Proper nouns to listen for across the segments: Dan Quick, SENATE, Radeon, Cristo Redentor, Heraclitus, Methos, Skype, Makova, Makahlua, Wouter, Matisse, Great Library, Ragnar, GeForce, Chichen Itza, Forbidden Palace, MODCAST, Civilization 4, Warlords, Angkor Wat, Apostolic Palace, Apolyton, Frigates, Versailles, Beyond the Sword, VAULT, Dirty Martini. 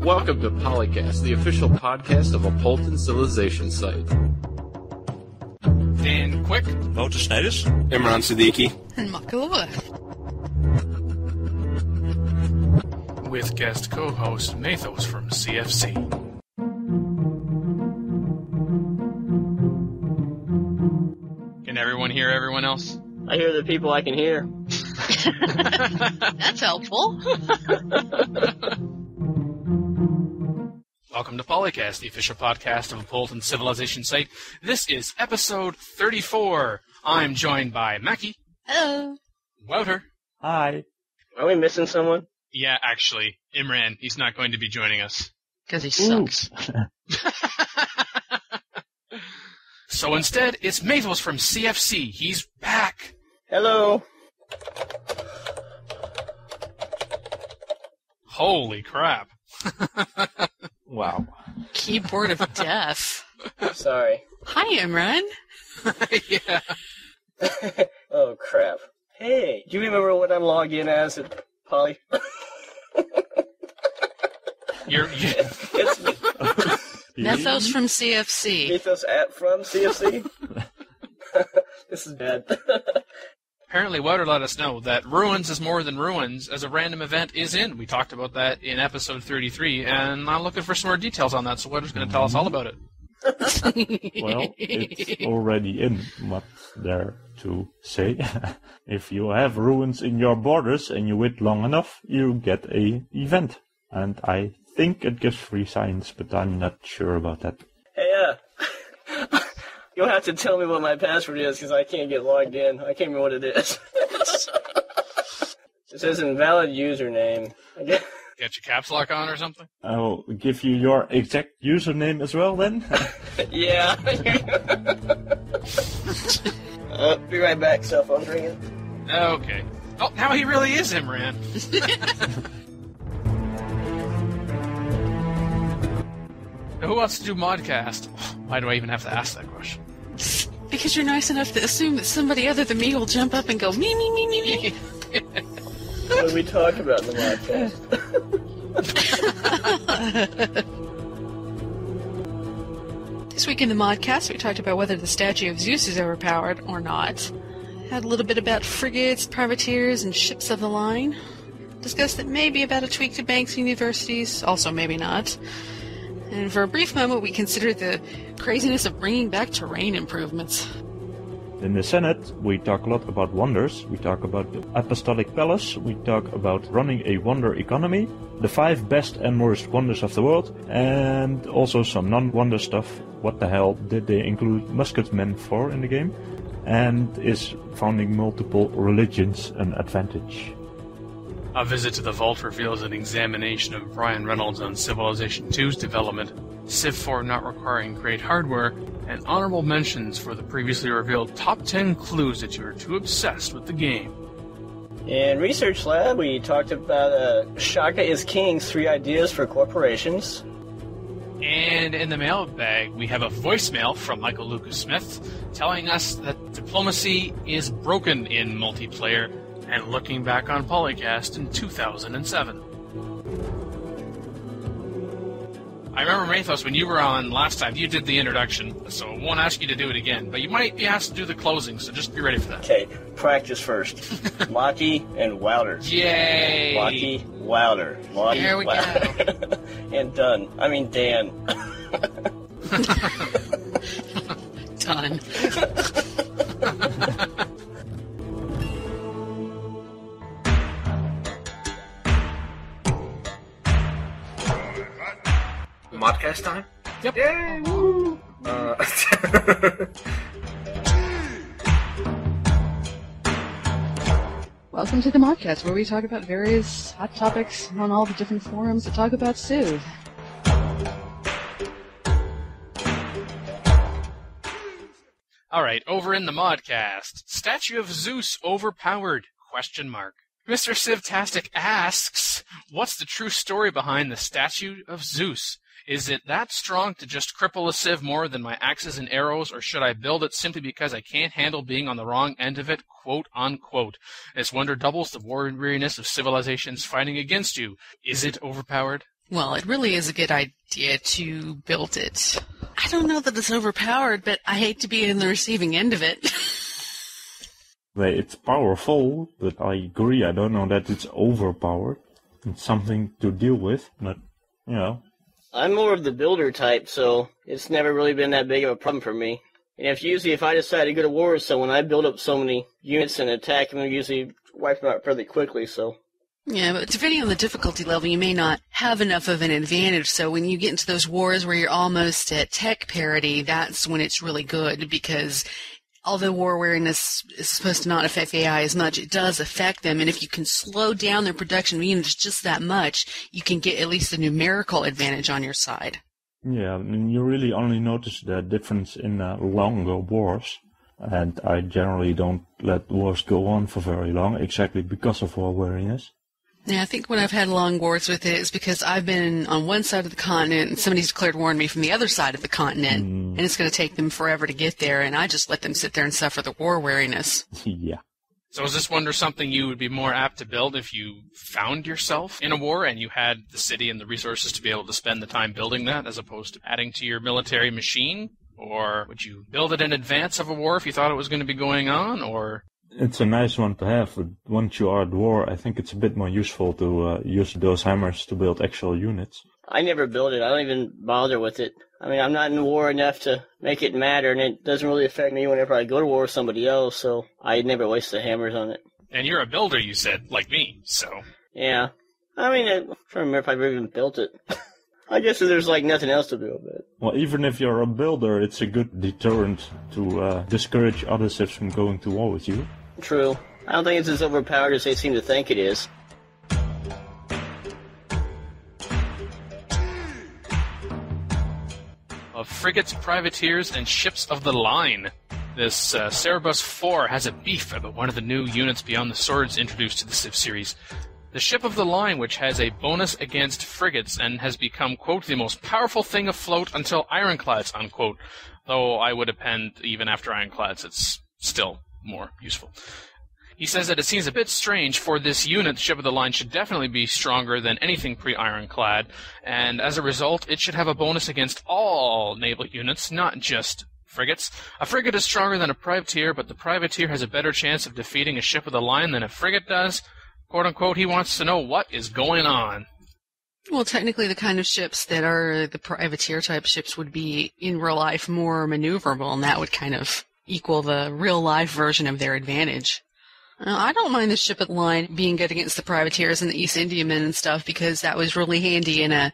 Welcome to Polycast, the official podcast of a Poulton Civilization site. Dan Quick, Wouter, Imran Siddiqui, and Makova. With guest co-host Methos from CFC. Can everyone hear everyone else? I hear the people I can hear. That's helpful. Welcome to Polycast, the official podcast of a Poulton Civilization site. This is episode 34. I'm joined by Mackie. Hello. Wouter. Hi. Are we missing someone? Yeah, actually. Imran, he's not going to be joining us. Because he sucks. So instead, it's Methos from CFC. He's back. Hello. Holy crap. Wow. Keyboard of death. Sorry. Hi, Imran. Yeah. Oh, crap. Hey, do you remember what I'm logged in as at Poly? It's Methos from CFC. Methos from CFC? This is bad. Apparently, Wouter let us know that Ruins is More Than Ruins as a random event is in. We talked about that in episode 33, and I'm looking for some more details on that, so Wouter's going to tell us all about it. Well, it's already in, what there to say. If you have ruins in your borders and you wait long enough, you get a event. And I think it gives free signs, but I'm not sure about that. Hey, you'll have to tell me what my password is, because I can't get logged in. I can't remember what it is. It says invalid username. Got your caps lock on or something? I'll give you your exact username as well, then. Yeah. Be right back, cell phone's ringing. Okay. Oh, now he really is Imran. Who wants to do Modcast? Why do I even have to ask that question? Because you're nice enough to assume that somebody other than me will jump up and go, me, me, me, me, me. What do we talk about in the Modcast? This week in the Modcast, we talked about whether the Statue of Zeus is overpowered or not. Had a little bit about frigates, privateers, and ships of the line. Discussed it maybe about a tweak to banks and universities, also maybe not. And for a brief moment, we considered the craziness of bringing back terrain improvements. In the Senate, we talk a lot about wonders. We talk about the Apostolic Palace. We talk about running a wonder economy, the 5 best and worst wonders of the world, and also some non-wonder stuff. What the hell did they include musketmen for in the game? And is founding multiple religions an advantage? A visit to the vault reveals an examination of Brian Reynolds on Civilization 2's development, Civ 4 not requiring great hardware, and honorable mentions for the previously revealed top 10 clues that you are too obsessed with the game. In Research Lab, we talked about Shaka is King's 3 ideas for corporations. And in the mailbag, we have a voicemail from Michael Lucas Smith telling us that diplomacy is broken in multiplayer, and looking back on Polycast in 2007. I remember, Methos, when you were on last time, you did the introduction, so I won't ask you to do it again, but you might be asked to do the closing, so just be ready for that. Okay, practice first. Mackie and Wouter. Yay! Mackie, Wouter. Mackie, there we go. And done. I mean, Dan. Done. Modcast time? Yep. Yay! Woo! Welcome to the Modcast, where we talk about various hot topics on all the different forums that talk about Civ. Alright, over in the Modcast. Statue of Zeus overpowered? Question mark. Mr. Civtastic asks, what's the true story behind the Statue of Zeus? Is it that strong to just cripple a civ more than my axes and arrows, or should I build it simply because I can't handle being on the wrong end of it, quote unquote? This wonder doubles the war weariness of civilizations fighting against you. Is it overpowered? Well, it really is a good idea to build it. I don't know that it's overpowered, but I hate to be in the receiving end of it. It's powerful, but I agree. I don't know that it's overpowered. It's something to deal with, but, you know. I'm more of the builder type, so it's never really been that big of a problem for me. And if I decide to go to war with someone, I build up so many units and attack them, and usually wipe them out fairly quickly, so... Yeah, but depending on the difficulty level, you may not have enough of an advantage. So when you get into those wars where you're almost at tech parity, that's when it's really good, because although war weariness is supposed to not affect AI as much, it does affect them. And if you can slow down their production of units just that much, you can get at least a numerical advantage on your side. Yeah, I mean, you really only notice the difference in longer wars. And I generally don't let wars go on for very long, exactly because of war weariness. Yeah, I think when I've had long wars with it, it's because I've been on one side of the continent and somebody's declared war on me from the other side of the continent, and it's going to take them forever to get there, and I just let them sit there and suffer the war weariness. Yeah. So is this wonder something you would be more apt to build if you found yourself in a war and you had the city and the resources to be able to spend the time building that as opposed to adding to your military machine? Or would you build it in advance of a war if you thought it was going to be going on, or...? It's a nice one to have, but once you are at war, I think it's a bit more useful to use those hammers to build actual units. I never build it. I don't even bother with it. I mean, I'm not in war enough to make it matter, and it doesn't really affect me whenever I go to war with somebody else, so I never waste the hammers on it. And you're a builder, you said, like me, so... Yeah. I mean, I'm trying to remember if I've even built it. I guess there's, like, nothing else to do with it. Well, even if you're a builder, it's a good deterrent to discourage other civs from going to war with you. True. I don't think it's as overpowered as they seem to think it is. Of frigates, privateers, and ships of the line, this Cerebus 4 has a beef about one of the new units Beyond the Swords introduced to the Civ series. The ship of the line, which has a bonus against frigates and has become, quote, the most powerful thing afloat until ironclads, unquote. Though I would append even after ironclads, it's still more useful. He says that it seems a bit strange for this unit, the ship of the line should definitely be stronger than anything pre-ironclad, and as a result, it should have a bonus against all naval units, not just frigates. A frigate is stronger than a privateer, but the privateer has a better chance of defeating a ship of the line than a frigate does. Quote-unquote, he wants to know what is going on. Well, technically the kind of ships that are the privateer-type ships would be, in real life, more maneuverable, and that would kind of equal the real-life version of their advantage. I don't mind the ship at line being good against the privateers and the East Indiamen and stuff, because that was really handy in a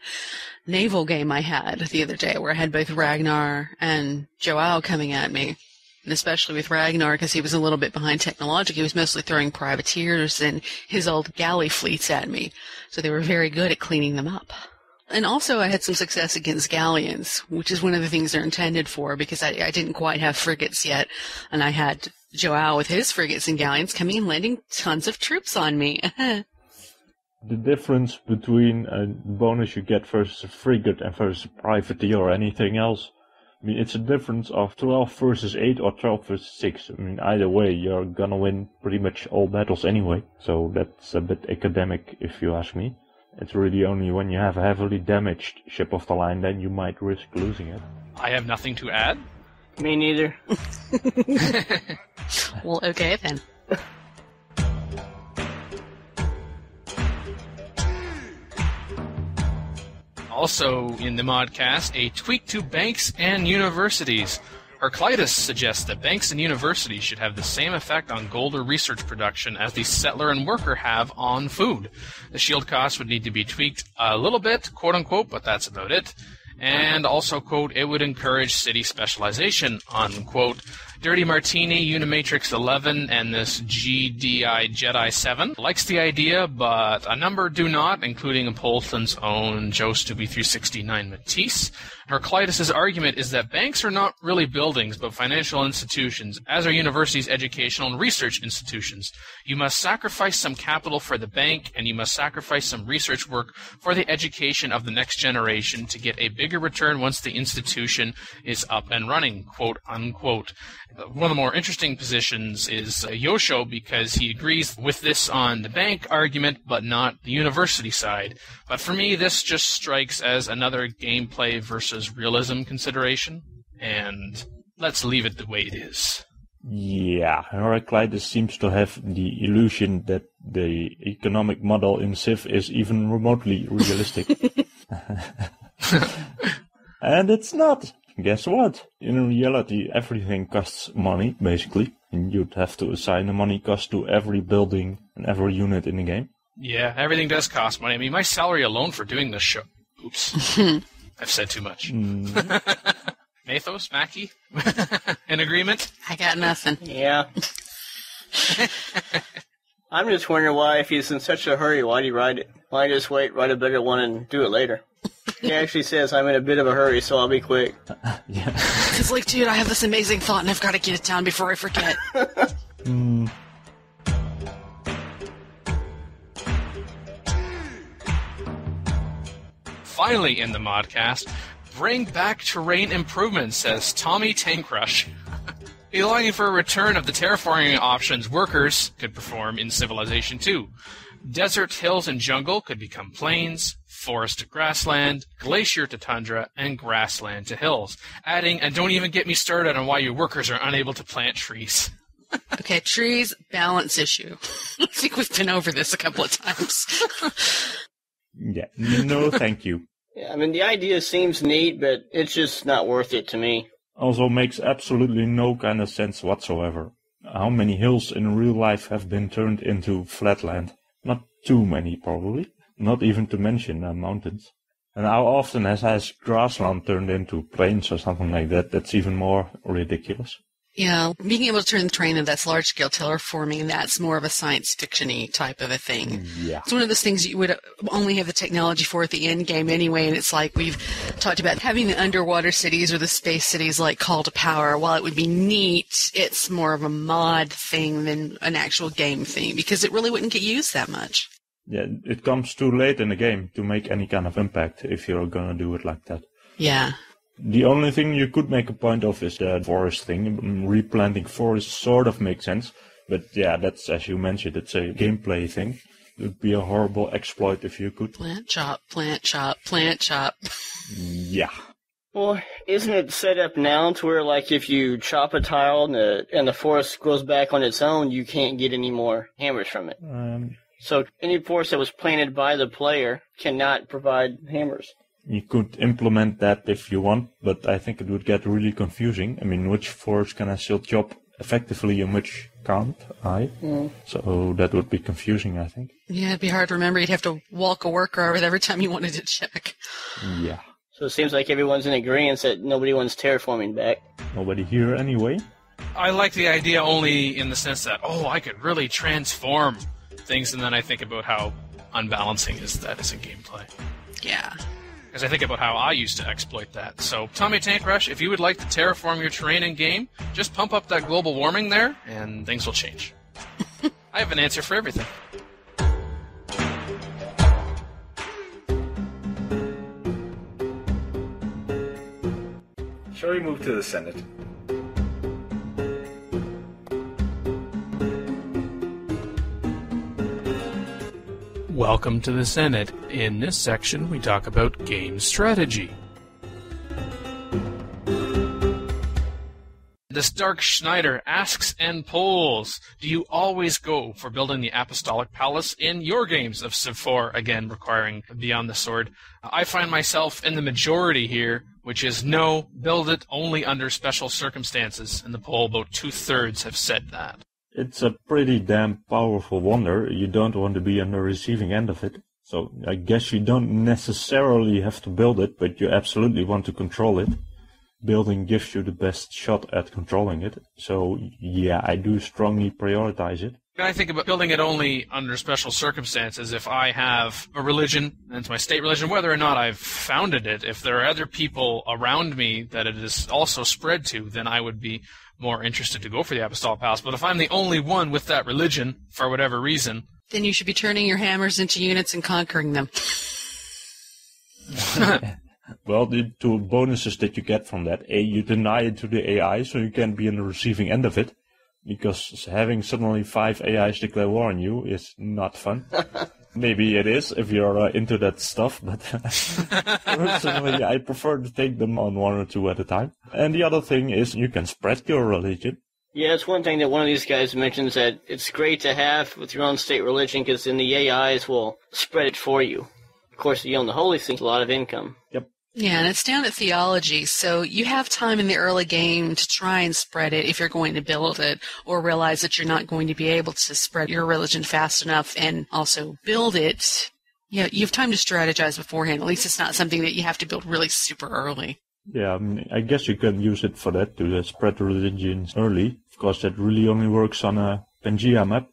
naval game I had the other day, where I had both Ragnar and Joao coming at me. And especially with Ragnar, because he was a little bit behind technologically, he was mostly throwing privateers and his old galley fleets at me. So they were very good at cleaning them up. And also I had some success against galleons, which is one of the things they're intended for, because I didn't quite have frigates yet, and I had Joao with his frigates and galleons coming and landing tons of troops on me. The difference between a bonus you get versus a frigate and versus a privateer or anything else, I mean, it's a difference of 12 versus 8 or 12 versus 6. I mean, either way, you're gonna win pretty much all battles anyway. So that's a bit academic, if you ask me. It's really only when you have a heavily damaged ship of the line, then you might risk losing it. I have nothing to add. Me neither. Well, okay then. Also in the modcast, a tweak to banks and universities. Heraclitus suggests that banks and universities should have the same effect on gold or research production as the settler and worker have on food. The shield cost would need to be tweaked a little bit, quote-unquote, but that's about it. And also, quote, it would encourage city specialization, unquote. Dirty Martini, Unimatrix 11, and this GDI Jedi 7 likes the idea, but a number do not, including Apolyton's own Jost to be 369 Matisse. Heraclitus' argument is that banks are not really buildings, but financial institutions, as are universities, educational, and research institutions. You must sacrifice some capital for the bank, and you must sacrifice some research work for the education of the next generation to get a bigger return once the institution is up and running, quote unquote. One of the more interesting positions is Yosho, because he agrees with this on the bank argument, but not the university side. But for me, this just strikes as another gameplay versus realism consideration, and let's leave it the way it is. Yeah, Heraclitus seems to have the illusion that the economic model in Civ is even remotely realistic. And it's not. Guess what? In reality, everything costs money, basically. And you'd have to assign a money cost to every building and every unit in the game. Yeah, everything does cost money. I mean, my salary alone for doing this show... Oops. I've said too much. Methos, Mackie, in agreement? I got nothing. Yeah. I'm just wondering why, if he's in such a hurry, why do you ride it? Why just wait, write a bigger one, and do it later? He actually says, I'm in a bit of a hurry, so I'll be quick. Yeah. It's like, dude, I have this amazing thought, and I've got to get it down before I forget. Finally in the modcast, bring back terrain improvements, says Tommy Tankrush. Be longing for a return of the terraforming options workers could perform in Civilization 2. Desert, hills, and jungle could become plains, forest to grassland, glacier to tundra, and grassland to hills. Adding, and don't even get me started on why your workers are unable to plant trees. Okay, trees, balance issue. I think we've been over this a couple of times. Yeah, no thank you. Yeah, I mean, the idea seems neat, but it's just not worth it to me. Also makes absolutely no kind of sense whatsoever. How many hills in real life have been turned into flatland? Not too many, probably. Not even to mention mountains. And how often has grassland turned into plains or something like that? That's even more ridiculous. Yeah, being able to turn the terrain into that's large-scale terraforming, that's more of a science fiction-y type of a thing. Yeah. It's one of those things you would only have the technology for at the end game anyway, and it's like we've talked about having the underwater cities or the space cities like Call to Power. While it would be neat, it's more of a mod thing than an actual game thing, because it really wouldn't get used that much. Yeah, it comes too late in the game to make any kind of impact if you're going to do it like that. Yeah. The only thing you could make a point of is the forest thing. Replanting forest sort of makes sense. But yeah, that's, as you mentioned, it's a gameplay thing. It would be a horrible exploit if you could. Plant chop, plant chop, plant chop. Yeah. Well, isn't it set up now to where, like, if you chop a tile and the forest grows back on its own, you can't get any more hammers from it? So any forest that was planted by the player cannot provide hammers. You could implement that if you want, but I think it would get really confusing. I mean, which forest can I still chop effectively and which can't I? Mm. So that would be confusing, I think. Yeah, it'd be hard to remember. You'd have to walk a worker with every time you wanted to check. Yeah. So it seems like everyone's in agreement that nobody wants terraforming back. Nobody here anyway. I like the idea only in the sense that, oh, I could really transform things, and then I think about how unbalancing is that as a gameplay. Yeah. Because I think about how I used to exploit that. So, Tommy Tankrush, if you would like to terraform your terrain in-game, just pump up that global warming there, and things will change. I have an answer for everything. Shall we move to the Senate? Welcome to the Senate. In this section, we talk about game strategy. The Stark Schneider asks and polls, do you always go for building the Apostolic Palace in your games of Civ 4, again requiring Beyond the Sword? I find myself in the majority here, which is no, build it only under special circumstances. In the poll, about 2/3 have said that. It's a pretty damn powerful wonder. You don't want to be on the receiving end of it. So I guess you don't necessarily have to build it, but you absolutely want to control it. building gives you the best shot at controlling it. So, yeah, I do strongly prioritize it. I think about building it only under special circumstances. If I have a religion, and it's my state religion, whether or not I've founded it, if there are other people around me that it is also spread to, then I would be more interested to go for the Apostolic Palace. But if I'm the only one with that religion, for whatever reason... Then you should be turning your hammers into units and conquering them. Well, the two bonuses that you get from that, A, you deny it to the AI, so you can be on the receiving end of it. Because having suddenly 5 AIs declare war on you is not fun. Maybe it is if you're into that stuff, but personally I prefer to take them on one or two at a time. And the other thing is you can spread your religion. Yeah, it's one thing that one of these guys mentions that it's great to have with your own state religion because then the AIs will spread it for you. Of course, you own the holy things, a lot of income. Yep. Yeah, and it's down at theology, so you have time in the early game to try and spread it if you're going to build it, or realize that you're not going to be able to spread your religion fast enough and also build it. Yeah, you have time to strategize beforehand. At least it's not something that you have to build really super early. Yeah, I mean, I guess you can use it for that, to spread religions early. Of course, that really only works on a Pangea map.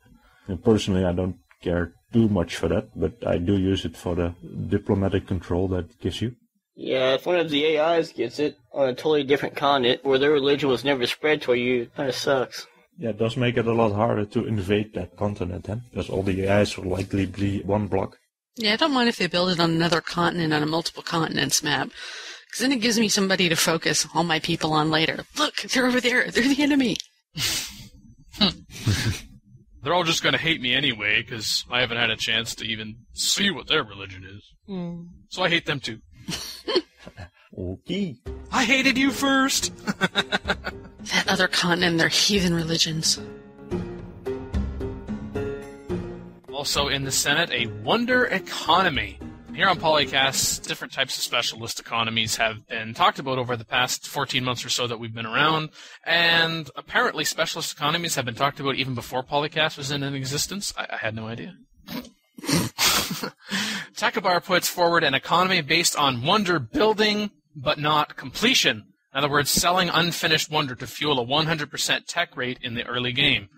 And personally, I don't care too much for that, but I do use it for the diplomatic control that it gives you. Yeah, if one of the AIs gets it on a totally different continent where their religion was never spread to you, it kind of sucks. Yeah, it does make it a lot harder to invade that continent, then, because all the AIs will likely be one block. Yeah, I don't mind if they build it on another continent, on a multiple continents map, because then it gives me somebody to focus all my people on later. Look, they're over there. They're the enemy. They're all just going to hate me anyway, because I haven't had a chance to even see what their religion is. Mm. So I hate them too. Okay. I hated you first! That other continent, their heathen religions. Also in the Senate, a wonder economy. Here on Polycast, different types of specialist economies have been talked about over the past 14 months or so that we've been around, and apparently specialist economies have been talked about even before Polycast was in existence. I had no idea. Takabar puts forward an economy based on wonder building, but not completion. In other words, selling unfinished wonder to fuel a 100% tech rate in the early game.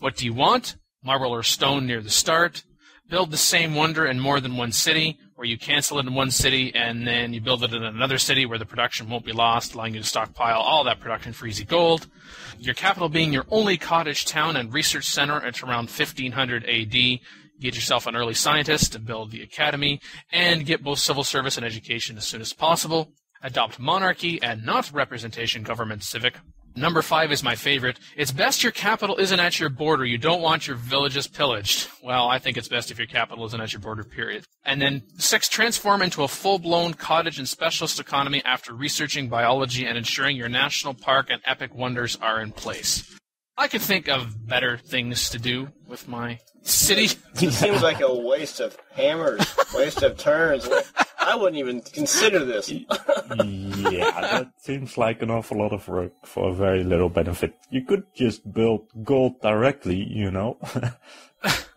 What do you want? Marble or stone near the start. Build the same wonder in more than one city, where you cancel it in one city, and then you build it in another city where the production won't be lost, allowing you to stockpile all that production for easy gold. Your capital being your only cottage town and research center at around 1500 AD. Get yourself an early scientist and build the academy, and get both civil service and education as soon as possible. Adopt monarchy and not representation government civic. Number 5 is my favorite. It's best your capital isn't at your border. You don't want your villages pillaged. Well, I think it's best if your capital isn't at your border, period. And then 6, transform into a full-blown cottage and specialist economy after researching biology and ensuring your national park and epic wonders are in place. I could think of better things to do with my city. It seems like a waste of hammers, waste of turns. I wouldn't even consider this. Yeah, that seems like an awful lot of work for very little benefit. You could just build gold directly, you know.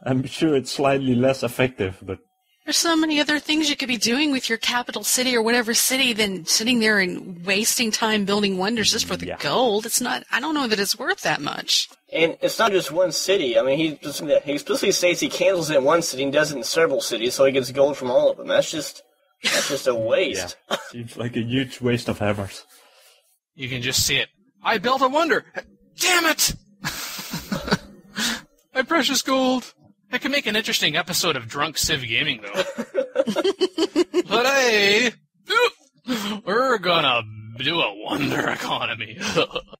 I'm sure it's slightly less effective, but... There's so many other things you could be doing with your capital city or whatever city than sitting there and wasting time building wonders just for the gold. It's not. I don't know that it's worth that much. And it's not just one city. I mean, he explicitly states he cancels it in one city and does it in several cities, so he gets gold from all of them. That's just a waste. Yeah. Seems like a huge waste of hammers. You can just see it. I built a wonder. Damn it! My precious gold. I could make an interesting episode of Drunk Civ Gaming, though. But hey, we're gonna do a wonder economy.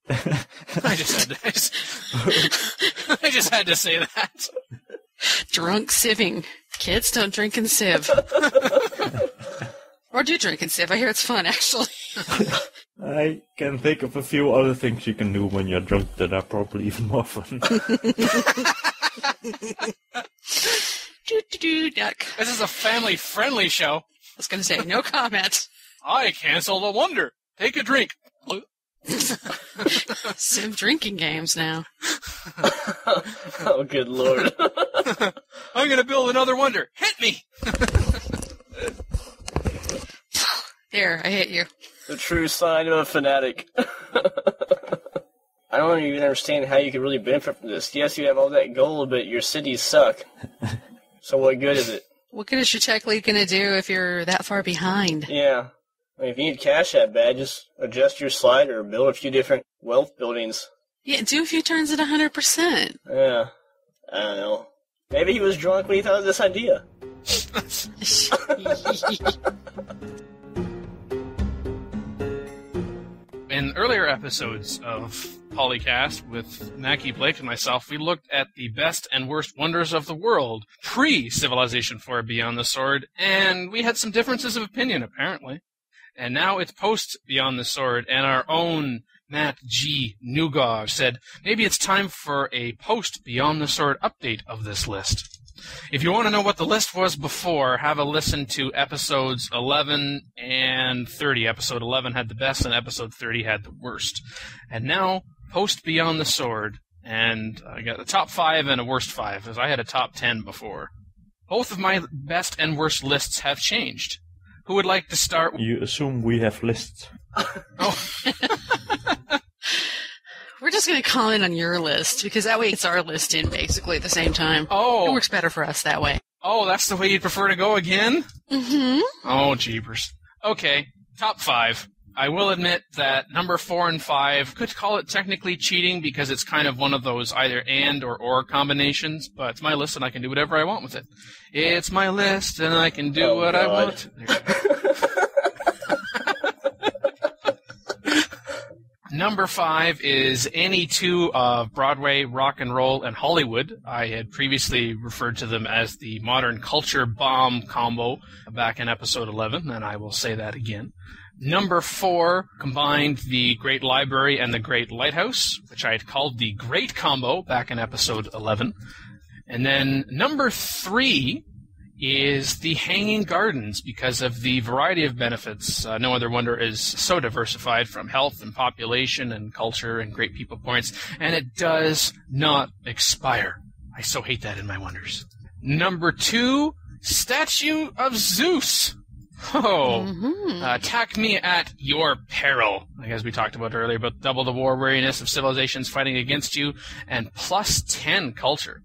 I just had to say that. Drunk civing. Kids, don't drink and civ. Or do drink and civ. I hear it's fun, actually. I can think of a few other things you can do when you're drunk that are probably even more fun. This is a family-friendly show. I was going to say, no comment. I cancel the wonder. Take a drink. Some drinking games now. Oh, good lord. I'm going to build another wonder. Hit me. There, I hit you. The true sign of a fanatic. I don't even understand how you could really benefit from this. Yes, you have all that gold, but your cities suck. So what good is it? What good is your tech lead going to do if you're that far behind? Yeah. I mean, if you need cash that bad, just adjust your slider, build a few different wealth buildings. Yeah, do a few turns at 100%. Yeah. I don't know. Maybe he was drunk when he thought of this idea. In earlier episodes of Polycast with Mackie, Blake, and myself, we looked at the best and worst wonders of the world pre-Civilization 4 Beyond the Sword, and we had some differences of opinion, apparently. And now it's post-Beyond the Sword, and our own Matt G. Newgar said, maybe it's time for a post-Beyond the Sword update of this list. If you want to know what the list was before, have a listen to episodes 11 and 30. Episode 11 had the best, and episode 30 had the worst. And now, post Beyond the Sword, and I got the top 5 and a worst 5, because I had a top 10 before. Both of my best and worst lists have changed. Who would like to start? You assume we have lists. Oh. We're just going to comment on your list, because that way it's our list in basically at the same time. Oh. It works better for us that way. Oh, that's the way you'd prefer to go again? Mm-hmm. Oh, jeepers. Okay, top 5. I will admit that number 4 and 5, could call it technically cheating, because it's kind of one of those either and or combinations, but it's my list and I can do whatever I want with it. It's my list and I can do what I want. Number 5 is any two of Broadway, rock and roll, and Hollywood. I had previously referred to them as the modern culture bomb combo back in episode 11, and I will say that again. Number 4 combined the Great Library and the Great Lighthouse, which I had called the Great Combo back in episode 11. And then number 3 is the Hanging Gardens, because of the variety of benefits. No other wonder is so diversified from health and population and culture and great people points, and it does not expire. I so hate that in my wonders. Number 2, Statue of Zeus. Oh, mm-hmm. Attack me at your peril. I guess we talked about earlier, but double the war weariness of civilizations fighting against you, and plus 10 culture.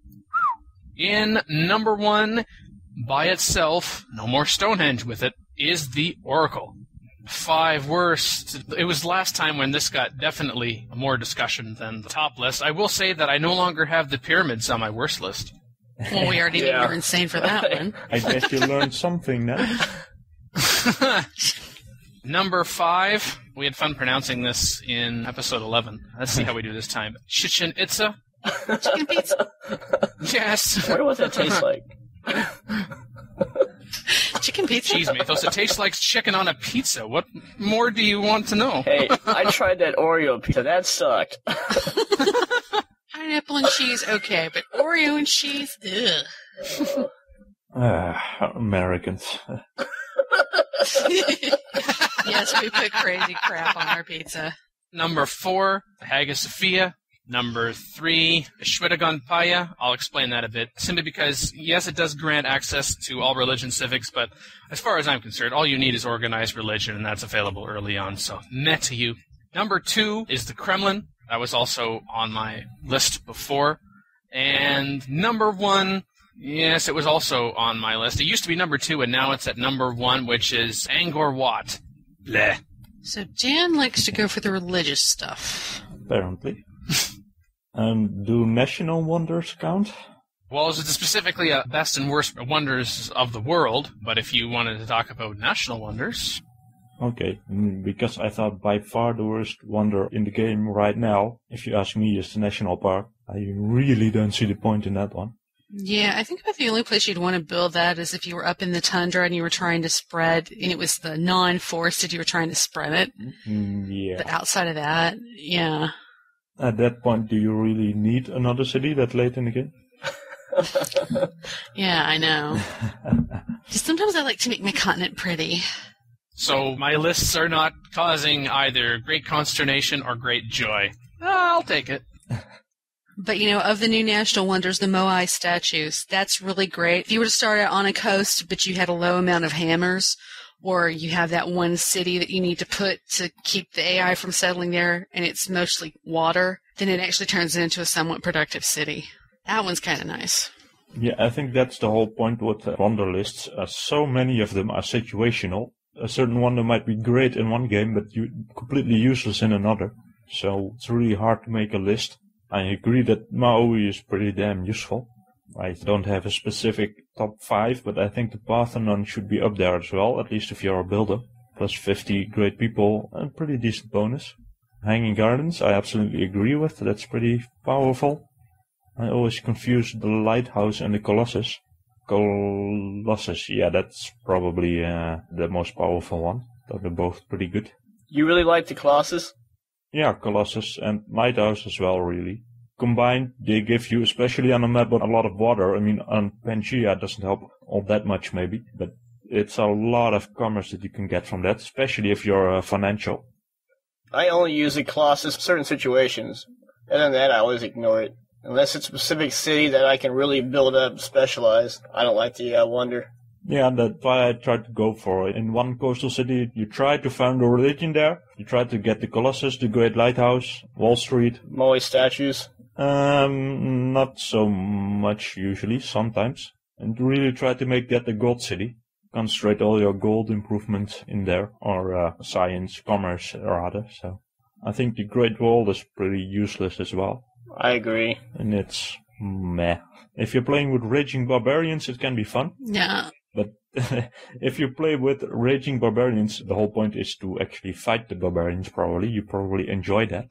In number 1, by itself, no more Stonehenge with it, is the Oracle. 5 worst. It was last time when this got definitely more discussion than the top list. I will say that I no longer have the pyramids on my worst list. Well, we already knew you were insane for that one. I guess you learned something now. Number 5. We had fun pronouncing this in episode 11. Let's see how we do this time. Chichen Itza. Chicken pizza. Yes. What does that taste like? Chicken pizza? Jeez, Methos, it tastes like chicken on a pizza. What more do you want to know? Hey, I tried that Oreo pizza. That sucked. Pineapple and cheese, okay, but Oreo and cheese, ugh. Americans. Yes, we put crazy crap on our pizza. Number 4, Hagia Sophia. Number 3, Shwedagonpaya. I'll explain that a bit, simply because, yes, it does grant access to all religion civics, but as far as I'm concerned, all you need is organized religion, and that's available early on, so meh to you. Number 2 is the Kremlin. That was also on my list before. And number 1... yes, it was also on my list. It used to be number 2, and now it's at number 1, which is Angkor Wat. Bleh. So Dan likes to go for the religious stuff. Apparently. Do national wonders count? Well, it's specifically a best and worst wonders of the world, but if you wanted to talk about national wonders... Okay, because I thought by far the worst wonder in the game right now, if you ask me, is the national park. I really don't see the point in that one. Yeah, I think about the only place you'd want to build that is if you were up in the tundra and you were trying to spread, and it was the non-forested you were trying to spread it. Yeah. But outside of that, yeah. At that point, do you really need another city that late in the game? Yeah, I know. Sometimes I like to make my continent pretty. So my lists are not causing either great consternation or great joy. I'll take it. But, you know, of the new national wonders, the Moai statues, that's really great. If you were to start out on a coast, but you had a low amount of hammers, or you have that one city that you need to put to keep the AI from settling there, and it's mostly water, then it actually turns into a somewhat productive city. That one's kind of nice. Yeah, I think that's the whole point with wander lists. So many of them are situational. A certain wonder might be great in one game, but completely useless in another. So it's really hard to make a list. I agree that Maui is pretty damn useful. I don't have a specific top 5, but I think the Parthenon should be up there as well, at least if you're a builder. Plus 50 great people, and pretty decent bonus. Hanging Gardens, I absolutely agree with. That's pretty powerful. I always confuse the Lighthouse and the Colossus. Colossus, yeah, that's probably the most powerful one. They're both pretty good. You really like the Colossus? Yeah, Colossus and Lighthouse as well, really. Combined, they give you, especially on a map with a lot of water, I mean, on Pangea doesn't help all that much maybe, but it's a lot of commerce that you can get from that, especially if you're financial. I only use the Colossus in certain situations. Other than that, I always ignore it. Unless it's a specific city that I can really build up and specialize, I don't like the wonder. Yeah, that's why I tried to go for it. In one coastal city, you try to found a religion there. You try to get the Colossus, the Great Lighthouse, Wall Street. Moai statues? Not so much usually, sometimes. And really try to make that a gold city. Concentrate all your gold improvements in there, or science, commerce, rather. So I think the Great Wall is pretty useless as well. I agree. And it's meh. If you're playing with Raging Barbarians, it can be fun. Yeah. But if you play with Raging Barbarians, the whole point is to actually fight the Barbarians, probably. You probably enjoy that.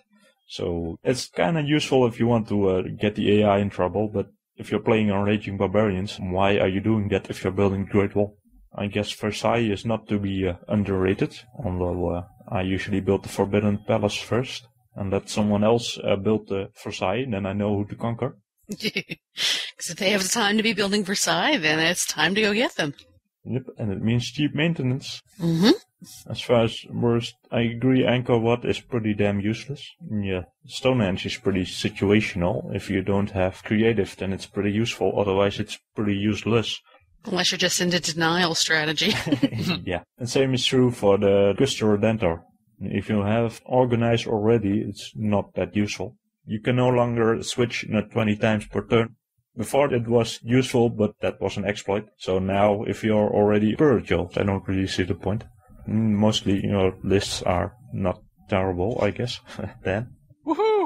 So it's kind of useful if you want to get the AI in trouble. But if you're playing on Raging Barbarians, why are you doing that if you're building the Great Wall? I guess Versailles is not to be underrated, although I usually build the Forbidden Palace first. And let someone else build Versailles, then I know who to conquer. Because if they have the time to be building Versailles, then it's time to go get them. Yep, and it means cheap maintenance. Mm-hmm. As far as worst, I agree Angkor Wat is pretty damn useless. Yeah, Stonehenge is pretty situational. If you don't have creative, then it's pretty useful. Otherwise, it's pretty useless. Unless you're just into denial strategy. Yeah, and same is true for the Custer Redentor. If you have organized already, it's not that useful. You can no longer switch 20 times per turn. Before it was useful, but that was an exploit. So now, if you're already spiritual, I don't really see the point. Mostly, lists are not terrible, I guess. Dan? Woohoo!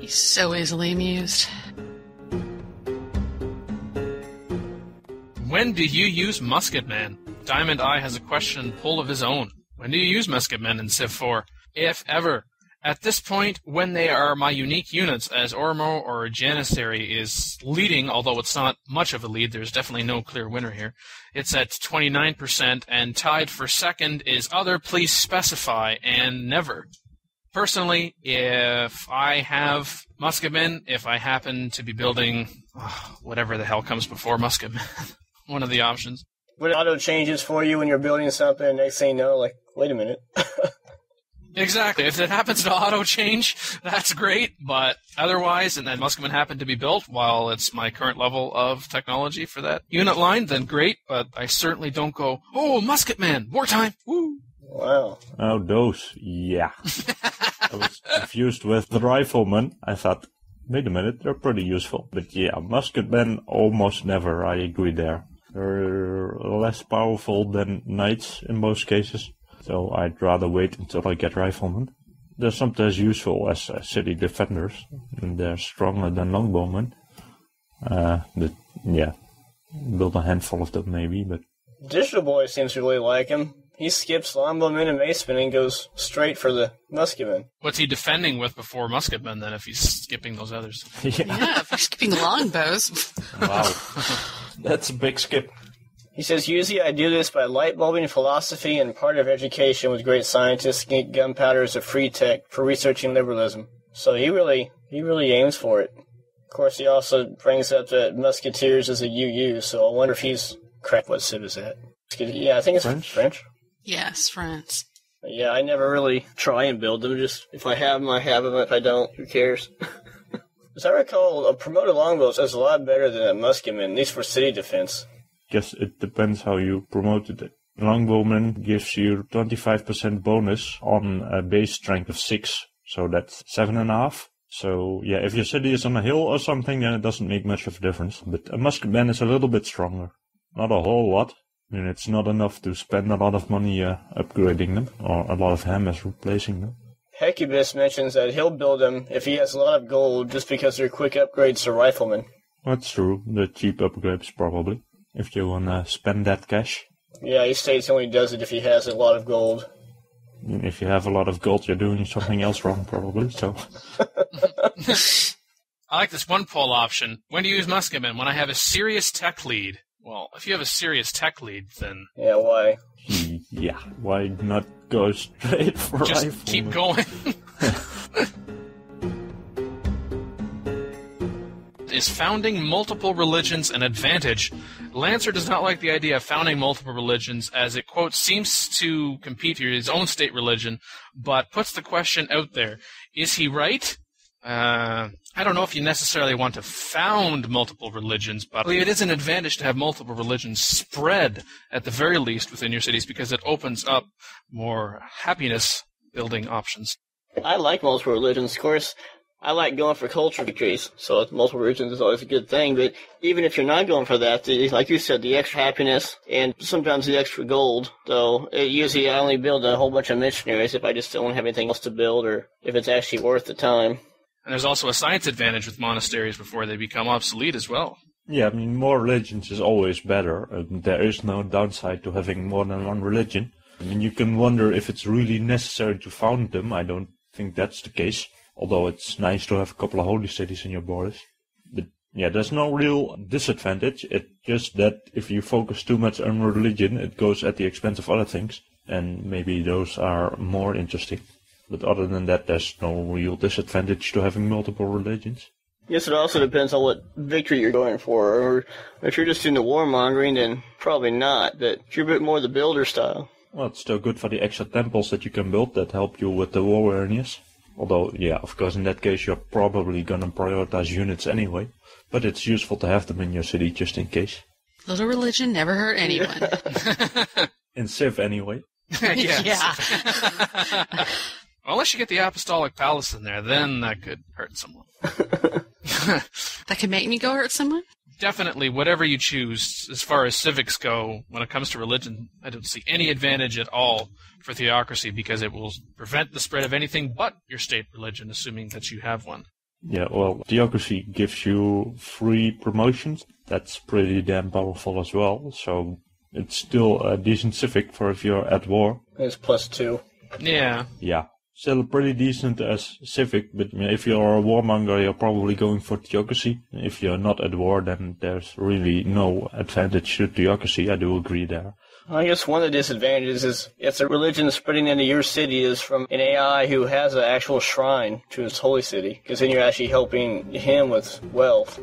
He's so easily amused. When do you use Musket Man? Diamond Eye has a question pull of his own. When do you use Musket Men in Civ 4? If ever. At this point, when they are my unique units, as Ormo or Janissary is leading, although it's not much of a lead, there's definitely no clear winner here. It's at 29%, and tied for second is Other, Please Specify, and Never. Personally, if I have Musket Men, if I happen to be building whatever the hell comes before Musket Men, one of the options. Would it auto changes for you when you're building something and next thing you know, like, wait a minute. Exactly. If it happens to auto change, that's great, but otherwise, and that Musket Man happened to be built while it's my current level of technology for that unit line, then great, but I certainly don't go, oh, Musket Man, wartime, woo. Wow. Oh, those, yeah. I was confused with the Rifleman. I thought, wait a minute, they're pretty useful. But yeah, Musket Man almost never, I agree there. They're less powerful than knights in most cases, so I'd rather wait until I get riflemen. They're sometimes useful as city defenders, and they're stronger than longbowmen. But yeah, build a handful of them maybe. But Digital Boy seems to really like him. He skips longbowmen and macemen and goes straight for the musketmen. What's he defending with before musketmen then? If he's skipping those others, yeah if he's skipping longbows. Wow. That's a big skip. He says, usually I do this by light-bulbing philosophy and part of education with great scientists. Gunpowder is a free tech for researching liberalism. So he really aims for it. Of course, he also brings up that Musketeers is a UU, so I wonder if he's... Crap, what civ is that? Yeah, I think it's French. Yes, France. Yeah, I never really try and build them. Just if I have them, I have them. If I don't, who cares? As I recall, a promoted longbows is a lot better than a musketman, at least for city defense. guess it depends how you promoted it. Longbowman gives you 25% bonus on a base strength of 6, so that's 7.5. So yeah, if your city is on a hill or something, then it doesn't make much of a difference. But a musketman is a little bit stronger. Not a whole lot. I mean, it's not enough to spend a lot of money upgrading them, or a lot of hammers replacing them. Hecubus mentions that he'll build them if he has a lot of gold just because they're quick upgrades to riflemen. That's true. They're cheap upgrades, probably, if you want to spend that cash. Yeah, he states he only does it if he has a lot of gold. If you have a lot of gold, you're doing something else wrong, probably, so... I like this one poll option. When do you use musketmen? When I have a serious tech lead. Well, if you have a serious tech lead, then... Yeah, why? Yeah, why not go straight for riflemen? Just keep going. Is founding multiple religions an advantage? Lancer does not like the idea of founding multiple religions, as it, quote, seems to compete with his own state religion, but puts the question out there. Is he right? I don't know if you necessarily want to found multiple religions, but I believe it is an advantage to have multiple religions spread, at the very least, within your cities, because it opens up more happiness-building options. I like multiple religions, of course. I like going for culture degrees, so multiple religions is always a good thing, but even if you're not going for that, like you said, the extra happiness and sometimes the extra gold, though usually I only build a whole bunch of missionaries if I just don't have anything else to build or if it's actually worth the time. And there's also a science advantage with monasteries before they become obsolete as well. Yeah, I mean, more religions is always better. There is no downside to having more than one religion. I mean, you can wonder if it's really necessary to found them. I don't think that's the case. Although it's nice to have a couple of holy cities in your borders. But yeah, there's no real disadvantage. It's just that if you focus too much on religion, it goes at the expense of other things. And maybe those are more interesting. But other than that, there's no real disadvantage to having multiple religions. Yes, it also depends on what victory you're going for. Or if you're just into warmongering, then probably not. But if you're a bit more the builder style. Well, it's still good for the extra temples that you can build that help you with the war awareness. Although, yeah, of course, in that case, you're probably going to prioritize units anyway. But it's useful to have them in your city, just in case. Little religion never hurt anyone. In Civ, anyway. Yeah. Well, unless you get the Apostolic Palace in there, then that could hurt someone. That could make me go hurt someone? Definitely, whatever you choose, as far as civics go, when it comes to religion, I don't see any advantage at all for theocracy because it will prevent the spread of anything but your state religion, assuming that you have one. Yeah, well, theocracy gives you free promotions. That's pretty damn powerful as well, so it's still a decent civic for if you're at war. It's +2. Yeah. Yeah. Still pretty decent as civic, but if you're a warmonger, you're probably going for theocracy. If you're not at war, then there's really no advantage to theocracy. I do agree there. I guess one of the disadvantages is if the religion spreading into your city is from an AI who has an actual shrine to his holy city, because then you're actually helping him with wealth.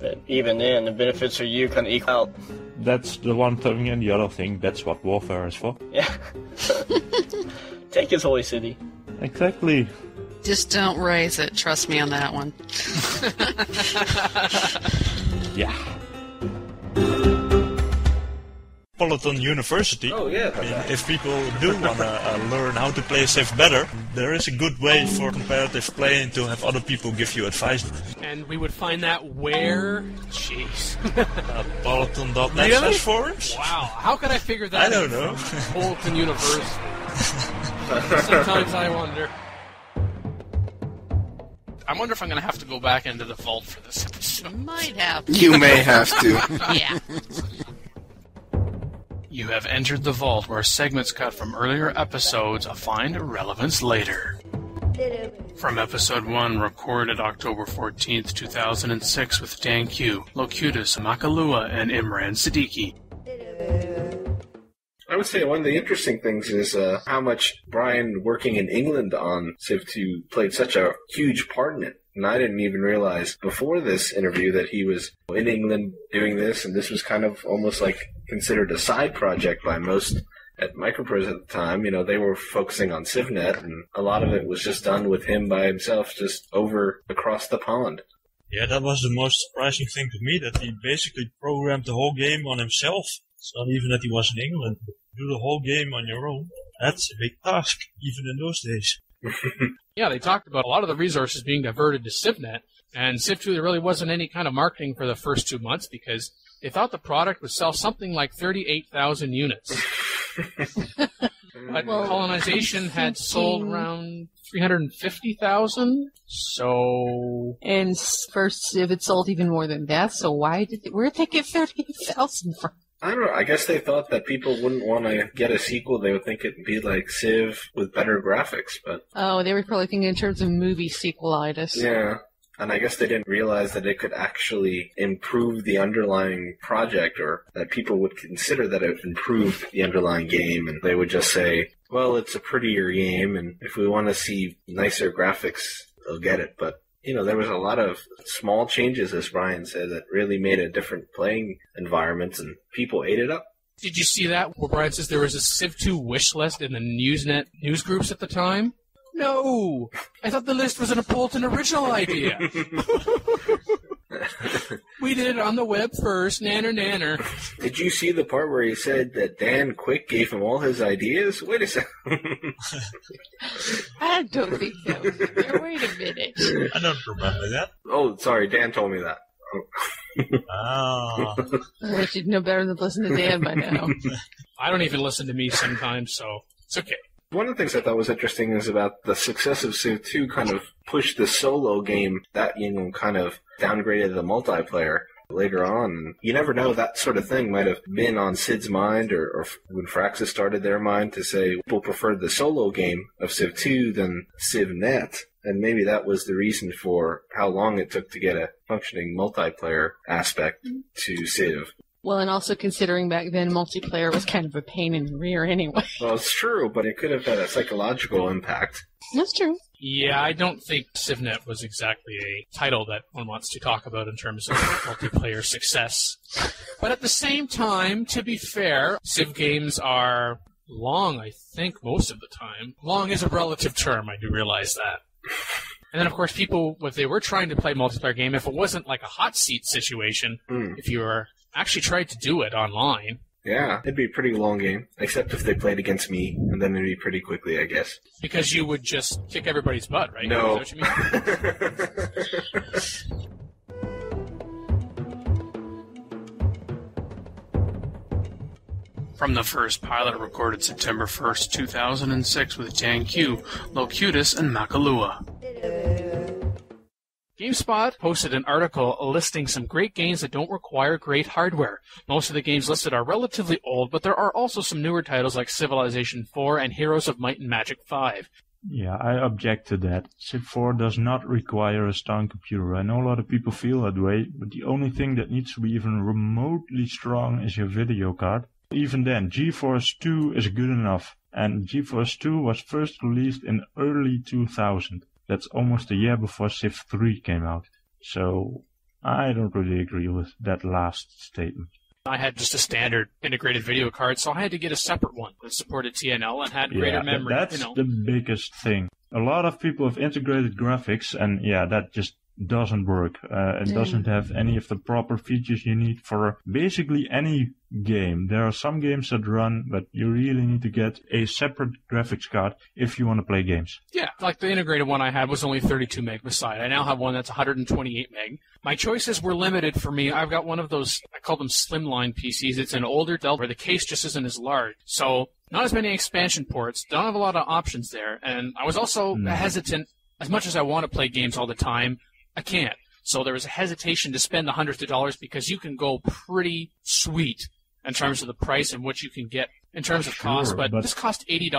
But even then, the benefits are you kind of equal out. That's the one thing, and the other thing, that's what warfare is for. Yeah. Take his holy city. Exactly. Just don't raise it. Trust me on that one. Yeah. Apolyton University. Oh, yeah. I mean, if people do want to learn how to play Civ better, there is a good way for comparative playing to have other people give you advice. And we would find that where? Jeez. Apolyton.net /forums? Wow. How could I figure that out? I don't know. Apolyton University. Sometimes I wonder. I wonder if I'm going to have to go back into the vault for this episode. You might have to. You may have to. Yeah. You have entered the vault where segments cut from earlier episodes find relevance later. From episode 1, recorded October 14th, 2006 with Dan Quick, Locutus, Makalua, and Imran Siddiqui. I would say one of the interesting things is how much Brian working in England on Civ 2 played such a huge part in it. And I didn't even realize before this interview that he was in England doing this, and this was kind of almost like considered a side project by most at Microprose at the time. You know, they were focusing on CivNet, and a lot of it was just done with him by himself, just over across the pond. Yeah, that was the most surprising thing to me, that he basically programmed the whole game on himself. It's not even that he was in England. Do the whole game on your own. That's a big task, even in those days. Yeah, they talked about a lot of the resources being diverted to CivNet, and Civ2 there really wasn't any kind of marketing for the first 2 months because they thought the product would sell something like 38,000 units. But colonization had sold around 350,000, so... And first Civ had sold even more than that, so where'd they get 38,000 from? I don't know. I guess they thought that people wouldn't want to get a sequel. They would think it'd be like Civ with better graphics, but... Oh, they were probably thinking in terms of movie sequelitis. Yeah. And I guess they didn't realize that it could actually improve the underlying project, or that people would consider that it improved the underlying game, and they would just say, well, it's a prettier game, and if we want to see nicer graphics, they'll get it. But, you know, there was a lot of small changes, as Brian said, that really made a different playing environment, and people ate it up. Did you see that? Well, Brian says there was a Civ 2 wish list in the Newsnet news groups at the time. No! I thought the list was an Apolyton original idea. We did it on the web first, nanner nanner. Did you see the part where he said that Dan Quick gave him all his ideas? Wait a second. I don't think that was there. Wait a minute. I don't remember that. Oh, sorry, Dan told me that. Oh. I should know better than to listen to Dan by now. I don't even listen to me sometimes, so it's okay. One of the things I thought was interesting is about the success of Civ 2 kind of pushed the solo game that, you know, kind of downgraded the multiplayer later on. You never know, that sort of thing might have been on Sid's mind or when Firaxis started their mind to say people preferred the solo game of Civ 2 than CivNet. And maybe that was the reason for how long it took to get a functioning multiplayer aspect to Civ. Well, and also considering back then multiplayer was kind of a pain in the rear anyway. Well, it's true, but it could have had a psychological impact. That's true. Yeah, I don't think CivNet was exactly a title that one wants to talk about in terms of multiplayer success. But at the same time, to be fair, Civ games are long, I think, most of the time. Long is a relative term, I do realize that. And then, of course, people, if they were trying to play a multiplayer game, if it wasn't like a hot seat situation, if you were... actually tried to do it online. Yeah, it'd be a pretty long game, except if they played against me, and then it'd be pretty quickly, I guess. Because you would just kick everybody's butt, right? No. Is that what you mean? From the first pilot recorded September 1st, 2006 with Dan Q, Locutus, and Makalua. GameSpot posted an article listing some great games that don't require great hardware. Most of the games listed are relatively old, but there are also some newer titles like Civilization 4 and Heroes of Might and Magic 5. Yeah, I object to that. Civ 4 does not require a strong computer. I know a lot of people feel that way, but the only thing that needs to be even remotely strong is your video card. Even then, GeForce 2 is good enough, and GeForce 2 was first released in early 2000. That's almost a year before Civ 3 came out. So I don't really agree with that last statement. I had just a standard integrated video card, so I had to get a separate one that supported TNL and had greater memory. That's the biggest thing. A lot of people have integrated graphics, and yeah, that just doesn't work. It doesn't have any of the proper features you need for basically any game. There are some games that run, but you really need to get a separate graphics card if you want to play games. Yeah, like the integrated one I had was only 32 meg beside. I now have one that's 128 meg. My choices were limited for me. I've got one of those, I call them slimline PCs. It's an older Dell where the case just isn't as large. So not as many expansion ports. Don't have a lot of options there. And I was also hesitant. As much as I want to play games all the time, I can't. So there was a hesitation to spend the hundreds of dollars because you can go pretty sweet in terms of the price and what you can get in terms of cost, but this cost $80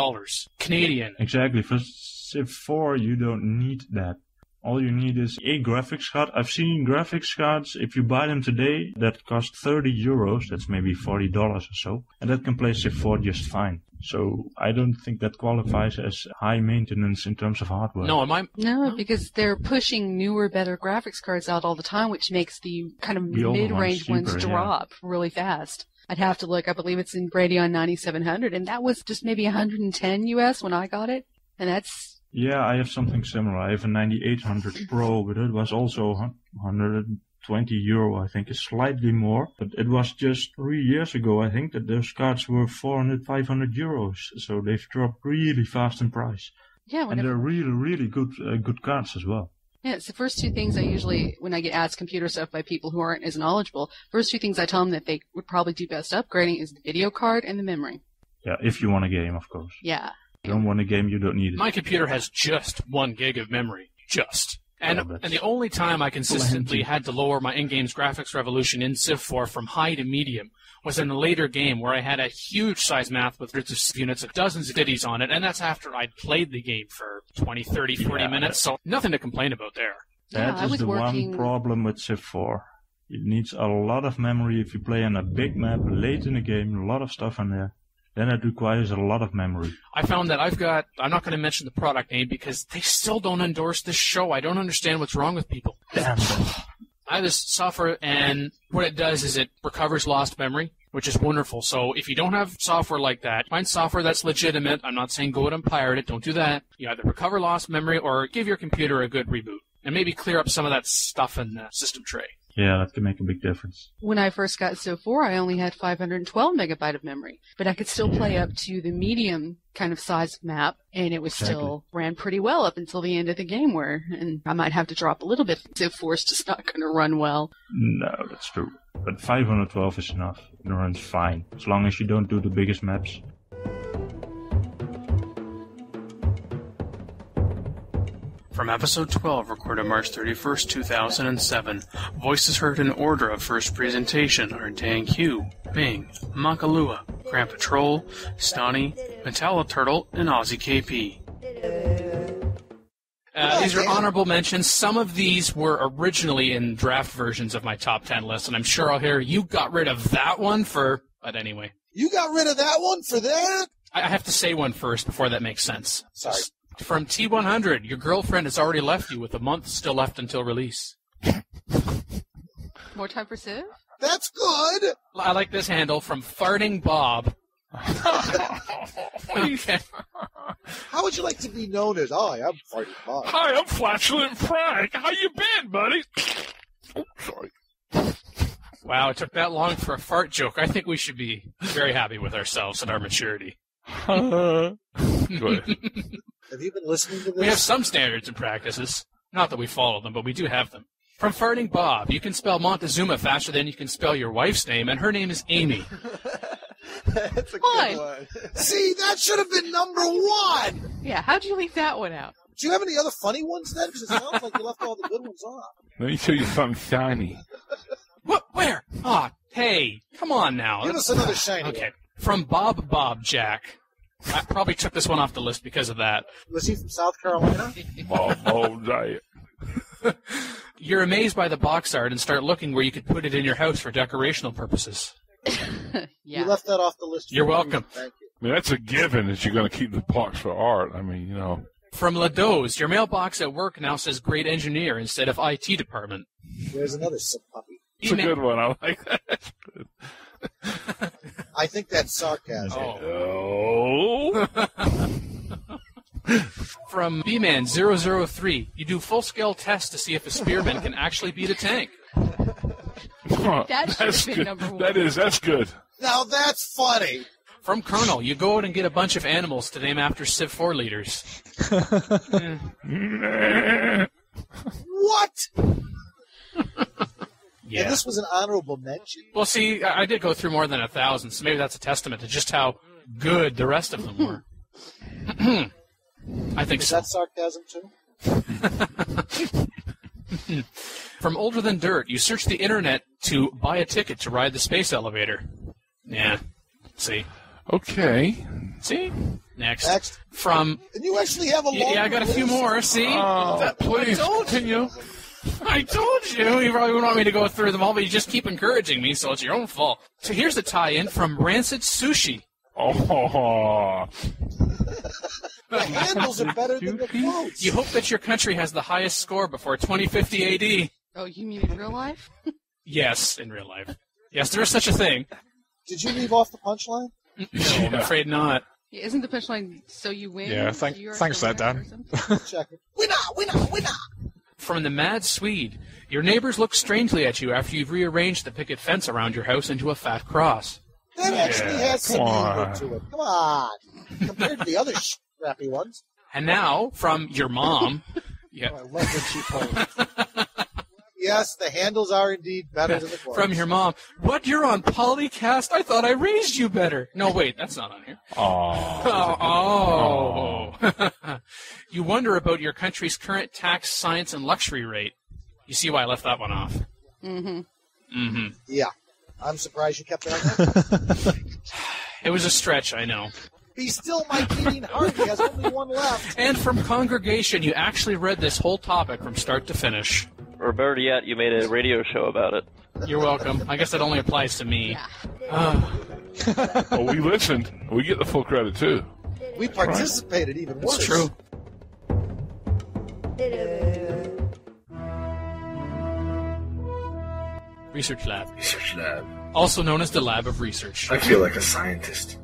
Canadian. Exactly. For Civ 4, you don't need that. All you need is a graphics card. I've seen graphics cards, if you buy them today, that cost €30. That's maybe $40 or so. And that can play Civ 4 just fine. So I don't think that qualifies as high maintenance in terms of hardware. No, no, because they're pushing newer, better graphics cards out all the time, which makes the kind of mid-range ones drop really fast. I'd have to look. I believe it's in Radeon 9700, and that was just maybe $110 US when I got it. And that's... Yeah, I have something similar. I have a 9800 Pro, but it was also 120 euro, I think. It's slightly more. But it was just 3 years ago, I think, that those cards were 400, 500 euros. So they've dropped really fast in price. Yeah, and they're really, really good cards as well. Yeah, it's the first two things I usually, when I get asked computer stuff by people who aren't as knowledgeable, first two things I tell them that they would probably do best upgrading is the video card and the memory. Yeah, if you want a game, of course. Yeah. If you don't want a game, you don't need it. My computer has just 1 gig of memory. Just. And the only time I consistently had to lower my in-game's graphics revolution in Civ 4 from high to medium was in a later game where I had a huge size map with hundreds of units of dozens of cities on it, and that's after I'd played the game for 20, 30, 40 minutes, so nothing to complain about there. That is the one problem with Civ 4. It needs a lot of memory if you play on a big map late in the game, a lot of stuff in there. Then it requires a lot of memory. I found that I'm not going to mention the product name because they still don't endorse this show. I don't understand what's wrong with people. Damn. I have this software, and what it does is it recovers lost memory, which is wonderful. So if you don't have software like that, find software that's legitimate. I'm not saying go out and pirate it. Don't do that. You either recover lost memory or give your computer a good reboot and maybe clear up some of that stuff in the system tray. Yeah, that can make a big difference. When I first got Civ 4, I only had 512 megabyte of memory, but I could still play up to the medium kind of size map, and it was still ran pretty well up until the end of the game and I might have to drop a little bit. Civ 4 is just not going to run well. No, that's true. But 512 is enough. It runs fine, as long as you don't do the biggest maps. From episode 12, recorded March 31st, 2007, voices heard in order of first presentation are Dan Q, Bing, Makalua, Grand Patrol, Stani, Metalliturtle, and Aussie KP. These are honorable mentions. Some of these were originally in draft versions of my top 10 list, and I'm sure I'll hear you got rid of that one for... But anyway. You got rid of that one for that? I have to say one first before that makes sense. Sorry. From T100, your girlfriend has already left you with a month still left until release. More time for Civ? That's good! I like this handle from Farting Bob. Okay. How would you like to be known as I'm Farting Bob? Hi, I'm Flatulent Frank. How you been, buddy? Oh, sorry. Wow, it took that long for a fart joke. I think we should be very happy with ourselves and our maturity. Good. Have you been listening to this? We have some standards and practices. Not that we follow them, but we do have them. From Farting Bob, you can spell Montezuma faster than you can spell your wife's name, and her name is Amy. That's a good one. See, that should have been number one. Yeah, how'd you leave that one out? Do you have any other funny ones then? Because it sounds like you left all the good ones off. Let me show you something shiny. What? Where? Ah, oh, hey, come on now. Give us another shiny one. Okay. From Bob Bob Jack. I probably took this one off the list because of that. Was he from South Carolina? Oh, diet. You're amazed by the box art and start looking where you could put it in your house for decorational purposes. Yeah. You left that off the list. You're welcome. Thank you. I mean, that's a given that you're going to keep the box for art. I mean, you know. From Ladoz, your mailbox at work now says great engineer instead of IT department. There's another sick puppy. It's a good one. I like that. I think that's sarcasm. Oh. From B-Man003, you do full-scale tests to see if a spearman can actually beat a tank. That's good. Number one. That's good. Now that's funny. From Colonel, you go out and get a bunch of animals to name after Civ 4 leaders. What? Yeah. And this was an honorable mention. Well, see, I did go through more than 1,000, so maybe that's a testament to just how good the rest of them were. I think so. Is that sarcasm, too? From Older Than Dirt, you search the internet to buy a ticket to ride the space elevator. Yeah. See? Okay. See? Next. From... And you actually have a long list. Yeah, I got a few more, see? Please continue. I told you probably wouldn't want me to go through them all, but you just keep encouraging me, so it's your own fault. So here's the tie-in from Rancid Sushi. Oh. The handles are better than the quotes. You hope that your country has the highest score before 2050 AD. Oh, you mean in real life? Yes, in real life. Yes, there is such a thing. Did you leave off the punchline? No, I'm afraid not. Yeah, isn't the punchline "so you win"? Yeah, thanks for that, Dan. Winner, winner, winner! From the Mad Swede. Your neighbors look strangely at you after you've rearranged the picket fence around your house into a fat cross. That actually has some humor to it. Come on. Compared to the other crappy ones. And now, from your mom. Yeah. Oh, I love what she told. Yes, the handles are indeed better than the cords. From your mom. What, you're on Polycast? I thought I raised you better. No, wait, that's not on here. Oh. You wonder about your country's current tax, science, and luxury rate. You see why I left that one off. Mm-hmm. Mm-hmm. Yeah. I'm surprised you kept that on. It was a stretch, I know. Be still, my beating heart. He has only one left. And from Congregation, you actually read this whole topic from start to finish. Or better yet, you made a radio show about it. You're welcome. I guess that only applies to me. Yeah. Oh, we listened. We get the full credit, too. We participated even worse. It's true. Research Lab. Research Lab. Also known as the Lab of Research. I feel like a scientist.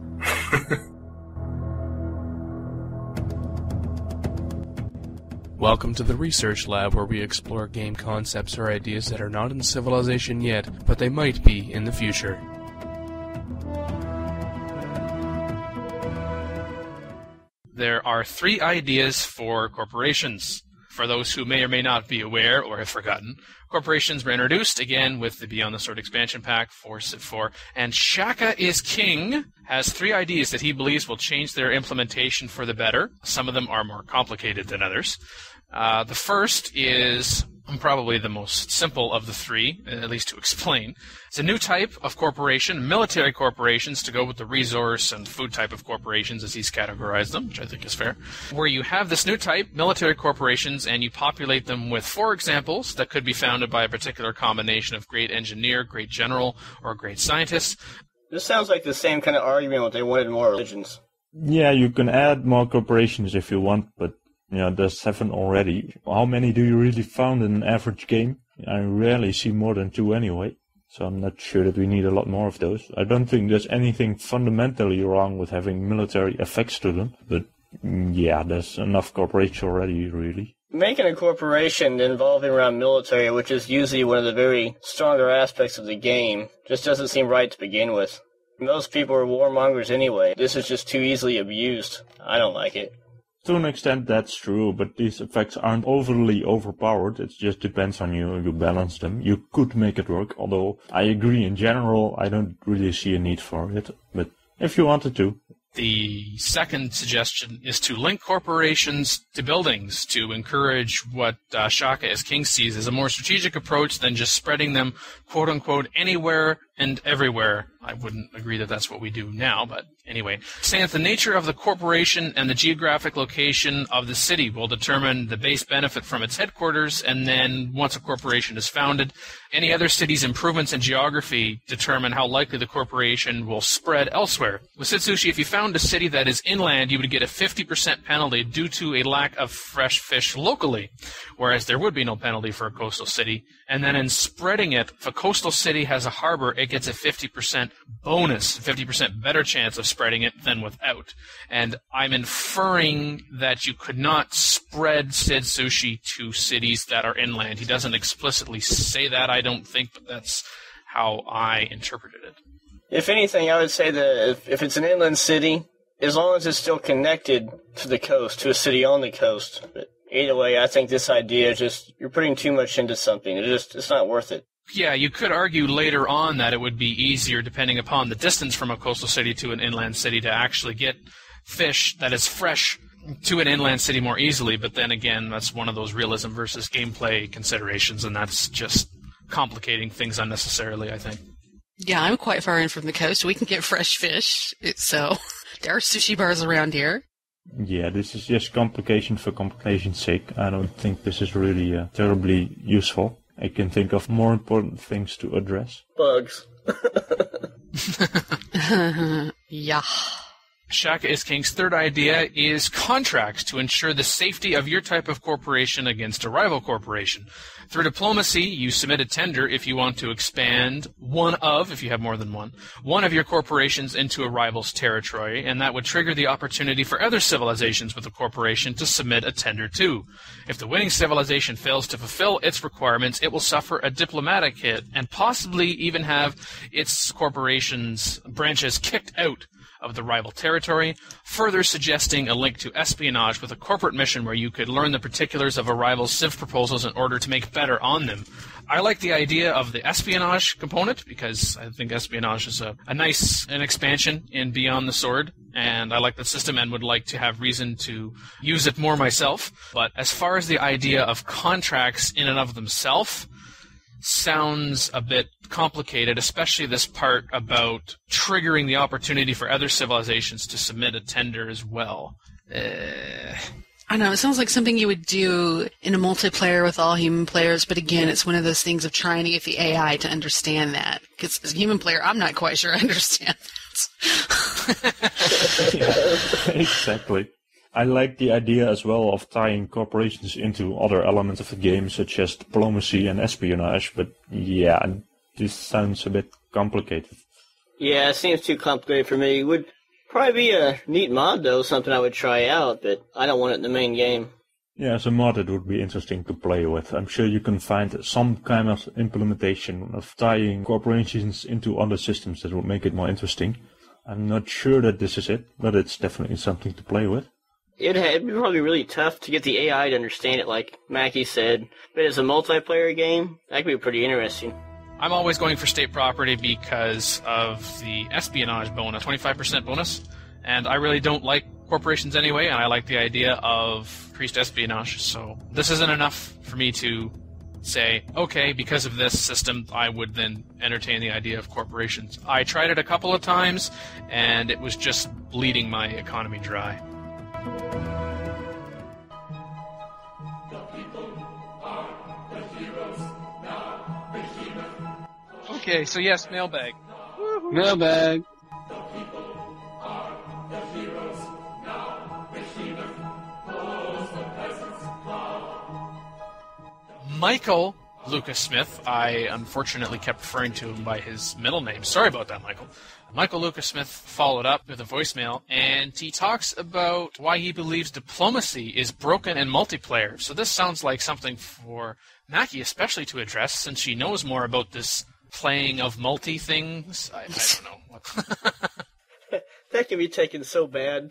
Welcome to the Research Lab, where we explore game concepts or ideas that are not in Civilization yet, but they might be in the future. There are three ideas for corporations. For those who may or may not be aware or have forgotten, corporations were introduced again with the Beyond the Sword expansion pack for Civ 4, and Shaka is King has three ideas that he believes will change their implementation for the better. Some of them are more complicated than others. The first is probably the most simple of the three, at least to explain. It's a new type of corporation, military corporations, to go with the resource and food type of corporations as he's categorized them, which I think is fair, where you have this new type, military corporations, and you populate them with four examples that could be founded by a particular combination of great engineer, great general, or great scientist. This sounds like the same kind of argument that they wanted more religions. Yeah, you can add more corporations if you want, but yeah, there's 7 already. How many do you really found in an average game? I rarely see more than 2 anyway, so I'm not sure that we need a lot more of those. I don't think there's anything fundamentally wrong with having military effects to them, but yeah, there's enough corporations already, really. Making a corporation involving around military, which is usually one of the very stronger aspects of the game, just doesn't seem right to begin with. Most people are warmongers anyway. This is just too easily abused. I don't like it. To an extent, that's true, but these effects aren't overly overpowered. It just depends on you. You balance them. You could make it work, although I agree in general, I don't really see a need for it, but if you wanted to. The second suggestion is to link corporations to buildings to encourage what Shaka as King sees as a more strategic approach than just spreading them, quote-unquote, anywhere and everywhere. I wouldn't agree that that's what we do now, but anyway. Saying that the nature of the corporation and the geographic location of the city will determine the base benefit from its headquarters, and then once a corporation is founded, any other city's improvements in geography determine how likely the corporation will spread elsewhere. With Sitsushi, if you found a city that is inland, you would get a 50% penalty due to a lack of fresh fish locally, whereas there would be no penalty for a coastal city. And then in spreading it, if a coastal city has a harbor, it gets a 50% bonus, 50% better chance of spreading it than without. And I'm inferring that you could not spread Sid Sushi to cities that are inland. He doesn't explicitly say that, I don't think, but that's how I interpreted it. If anything, I would say that if it's an inland city, as long as it's still connected to the coast, to a city on the coast. But either way, I think this idea, just you're putting too much into something. It's not worth it. Yeah, you could argue later on that it would be easier, depending upon the distance from a coastal city to an inland city, to actually get fish that is fresh to an inland city more easily. But then again, that's one of those realism versus gameplay considerations, and that's just complicating things unnecessarily, I think. Yeah, I'm quite far in from the coast. We can get fresh fish, so there are sushi bars around here. Yeah, this is just complication for complication's sake. I don't think this is really terribly useful. I can think of more important things to address. Bugs. Yeah. Shaka is King's third idea is contracts to ensure the safety of your type of corporation against a rival corporation. Through diplomacy, you submit a tender if you want to expand if you have more than one of your corporations into a rival's territory, and that would trigger the opportunity for other civilizations with a corporation to submit a tender too. If the winning civilization fails to fulfill its requirements, it will suffer a diplomatic hit and possibly even have its corporation's branches kicked out of the rival territory, further suggesting a link to espionage with a corporate mission where you could learn the particulars of a rival's civ proposals in order to make better on them. I like the idea of the espionage component because I think espionage is a nice expansion in Beyond the Sword, and I like the system and would like to have reason to use it more myself. But as far as the idea of contracts in and of themselves, sounds a bit complicated, especially this part about triggering the opportunity for other civilizations to submit a tender as well. I know, it sounds like something you would do in a multiplayer with all human players, but again, it's one of those things of trying to get the AI to understand that. Because as a human player, I'm not quite sure I understand that. Yeah, exactly. I like the idea as well of tying corporations into other elements of the game, such as diplomacy and espionage, but yeah, this sounds a bit complicated. Yeah, it seems too complicated for me. It would probably be a neat mod, though, something I would try out, but I don't want it in the main game. Yeah, as a mod it would be interesting to play with. I'm sure you can find some kind of implementation of tying corporations into other systems that would make it more interesting. I'm not sure that this is it, but it's definitely something to play with. It'd be probably really tough to get the AI to understand it, like Mackie said. But as a multiplayer game, that could be pretty interesting. I'm always going for state property because of the espionage bonus, 25% bonus. And I really don't like corporations anyway, and I like the idea of increased espionage. So this isn't enough for me to say, okay, because of this system, I would then entertain the idea of corporations. I tried it a couple of times, and it was just bleeding my economy dry. The people are the heroes now, behemoth. Okay, so yes, mailbag. Woo-hoo. Mailbag. The people are the heroes now, behemoth. Pose the peasants love. Michael Lucas Smith, I unfortunately kept referring to him by his middle name. Sorry about that, Michael. Michael Lucas Smith followed up with a voicemail, and he talks about why he believes diplomacy is broken in multiplayer. So this sounds like something for Mackie especially to address, since she knows more about this playing of multi-things. I don't know. That can be taken so bad.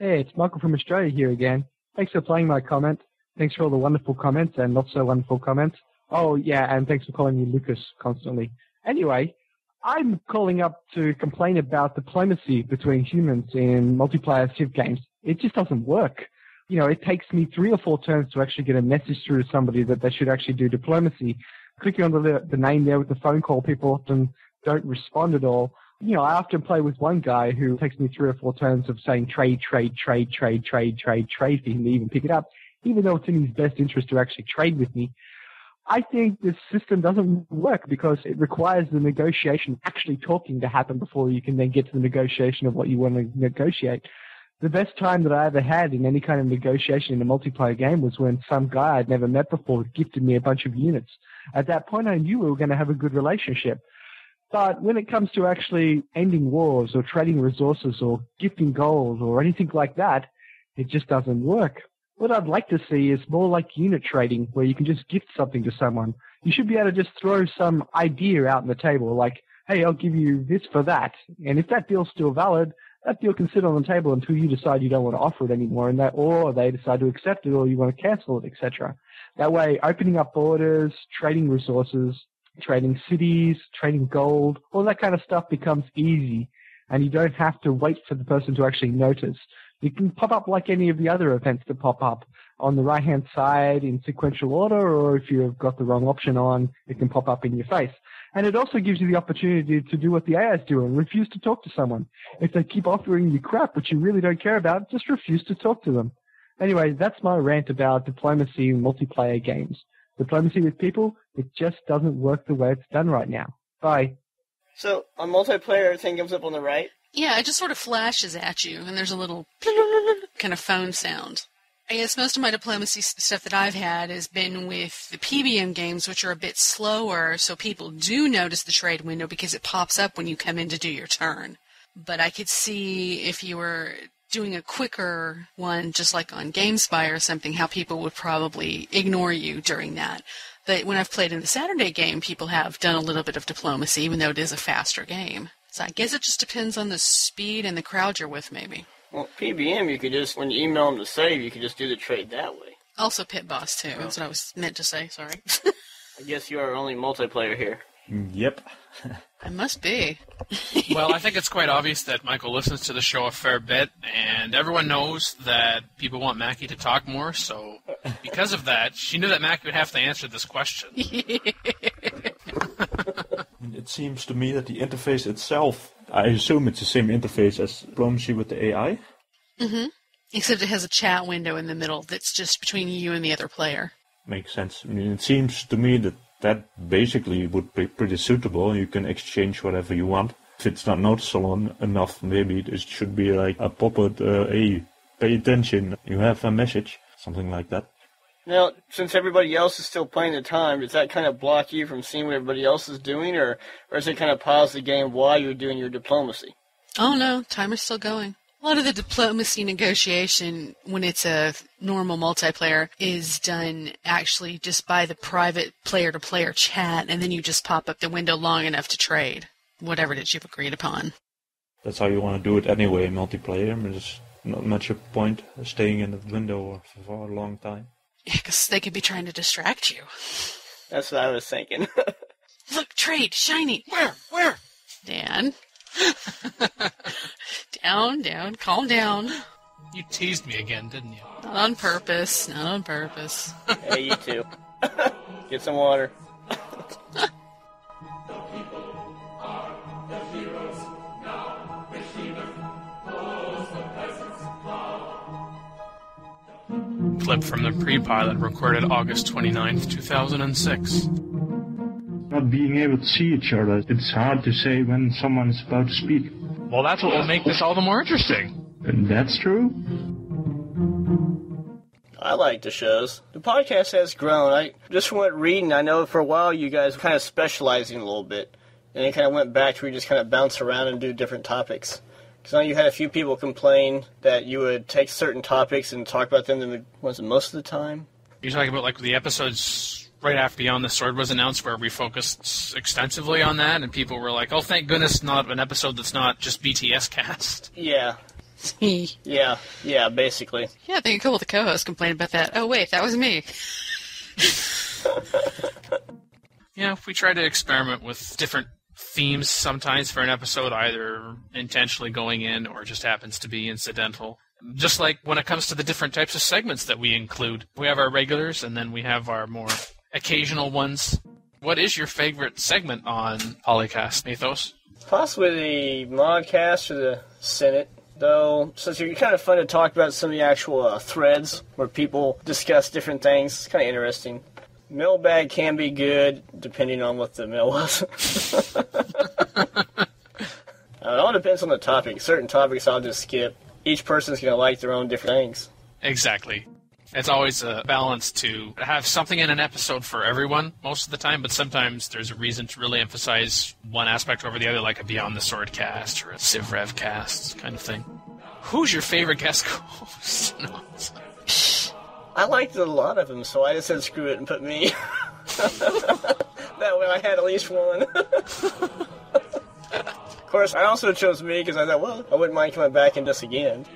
Hey, it's Michael from Australia here again. Thanks for playing my comment. Thanks for all the wonderful comments and not-so-wonderful comments. Oh, yeah, and thanks for calling me Lucas constantly. Anyway, I'm calling up to complain about diplomacy between humans in multiplayer Civ games. It just doesn't work. You know, it takes me 3 or 4 turns to actually get a message through to somebody that they should actually do diplomacy. Clicking on the name there with the phone call, people often don't respond at all. You know, I often play with one guy who takes me 3 or 4 turns of saying trade for him to even pick it up, even though it's in his best interest to actually trade with me. I think this system doesn't work because it requires the negotiation actually talking to happen before you can then get to the negotiation of what you want to negotiate. The best time that I ever had in any kind of negotiation in a multiplayer game was when some guy I'd never met before gifted me a bunch of units. At that point, I knew we were going to have a good relationship. But when it comes to actually ending wars or trading resources or gifting gold or anything like that, it just doesn't work. What I'd like to see is more like unit trading, where you can just gift something to someone. You should be able to just throw some idea out on the table, like, hey, I'll give you this for that. And if that deal's still valid, that deal can sit on the table until you decide you don't want to offer it anymore, and or they decide to accept it or you want to cancel it, etc. That way, opening up borders, trading resources, trading cities, trading gold, all that kind of stuff becomes easy, and you don't have to wait for the person to actually notice. It can pop up like any of the other events that pop up on the right-hand side in sequential order, or if you've got the wrong option on, it can pop up in your face. And it also gives you the opportunity to do what the AI is doing, refuse to talk to someone. If they keep offering you crap, which you really don't care about, just refuse to talk to them. Anyway, that's my rant about diplomacy in multiplayer games. Diplomacy with people, it just doesn't work the way it's done right now. Bye. So, on multiplayer, everything comes up on the right? Yeah, it just sort of flashes at you, and there's a little kind of phone sound. I guess most of my diplomacy stuff that I've had has been with the PBM games, which are a bit slower, so people do notice the trade window because it pops up when you come in to do your turn. But I could see if you were doing a quicker one, just like on GameSpy or something, how people would probably ignore you during that. But when I've played in the Saturday game, people have done a little bit of diplomacy, even though it is a faster game. So I guess it just depends on the speed and the crowd you're with, maybe. Well, PBM, you could just, when you email them to save, you could just do the trade that way. Also Pit Boss, too. Oh. That's what I was meant to say. Sorry. I guess you are only multiplayer here. Yep. I must be. Well, I think it's quite obvious that Michael listens to the show a fair bit, and everyone knows that people want Mackie to talk more, so because of that, she knew that Mackie would have to answer this question. It seems to me that the interface itself, I assume it's the same interface as diplomacy with the AI. Mm-hmm. Except it has a chat window in the middle that's just between you and the other player. Makes sense. I mean, it seems to me that that basically would be pretty suitable. You can exchange whatever you want. If it's not noticeable enough, maybe it should be like a pop-up, hey, pay attention, you have a message, something like that. Now, since everybody else is still playing the time, does that kind of block you from seeing what everybody else is doing, or does it kind of pause the game while you're doing your diplomacy? Oh, no. Timer's still going. A lot of the diplomacy negotiation, when it's a normal multiplayer, is done actually just by the private player-to-player chat, and then you just pop up the window long enough to trade whatever it is you've agreed upon. That's how you want to do it anyway, multiplayer. I mean, there's not much of a point staying in the window for a long time. Yeah, because they could be trying to distract you. That's what I was thinking. Look, trade, shiny. Where? Dan. Down, calm down. You teased me again, didn't you? Not on purpose. Hey, you too. Get some water. Clip from the pre-pilot recorded August 29th, 2006. Not being able to see each other, it's hard to say when someone is about to speak. Well, that's what will make this all the more interesting. And that's true. I like the shows. The podcast has grown. I just went reading. I know for a while you guys were kind of specializing a little bit. And it kind of went back to where you just kind of bounce around and do different topics. So you had a few people complain that you would take certain topics and talk about them most of the time. You're talking about like the episodes right after Beyond the Sword was announced where we focused extensively on that, and people were like, oh, thank goodness not an episode that's not just BTS cast. Yeah. yeah, basically. Yeah, I think a couple of the co-hosts complained about that. Oh, wait, that was me. Yeah, we try to experiment with different themes sometimes for an episode, either intentionally going in or just happens to be incidental. Just like when it comes to the different types of segments that we include. We have our regulars, and then we have our more occasional ones. What is your favorite segment on Polycast, Methos? Possibly the Modcast or the Senate, though, since you're kind of fun to talk about some of the actual threads where people discuss different things. It's kind of interesting. Mailbag can be good, depending on what the mail was. It all depends on the topic. Certain topics I'll just skip. Each person's going to like their own different things. Exactly. It's always a balance to have something in an episode for everyone most of the time, but sometimes there's a reason to really emphasize one aspect over the other, like a Beyond the Sword cast or a CivRev cast kind of thing. Who's your favorite guest host? No, I liked a lot of them, so I just said screw it and put me. That way I had at least one. Of course, I also chose me because I thought, well, I wouldn't mind coming back and just again.